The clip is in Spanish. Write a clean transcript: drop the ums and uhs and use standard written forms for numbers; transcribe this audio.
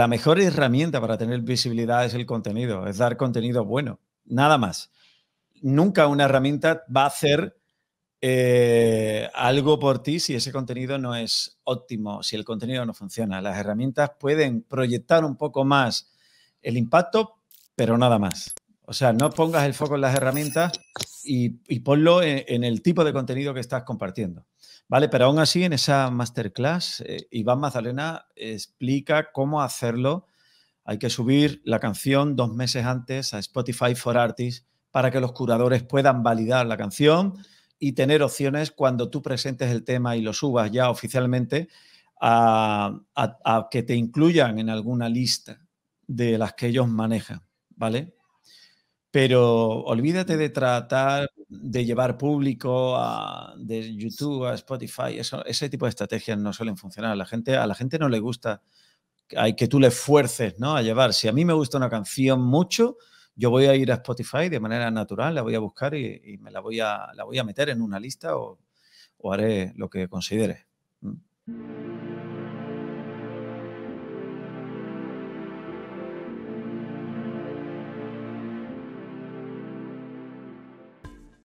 La mejor herramienta para tener visibilidad es el contenido, es dar contenido bueno, nada más. Nunca una herramienta va a hacer algo por ti si ese contenido no es óptimo, si el contenido no funciona. Las herramientas pueden proyectar un poco más el impacto, pero nada más. O sea, no pongas el foco en las herramientas y ponlo en el tipo de contenido que estás compartiendo. Vale, pero aún así en esa masterclass Iván Mazalena explica cómo hacerlo. Hay que subir la canción 2 meses antes a Spotify for Artists para que los curadores puedan validar la canción y tener opciones cuando tú presentes el tema y lo subas ya oficialmente a que te incluyan en alguna lista de las que ellos manejan, ¿vale? Pero olvídate de tratar de llevar público de YouTube a Spotify. Ese tipo de estrategias no suelen funcionar. A la gente no le gusta que tú le fuerces, ¿no?, a llevar. Si a mí me gusta una canción mucho, yo voy a ir a Spotify de manera natural, la voy a buscar y me la voy a meter en una lista o haré lo que considere.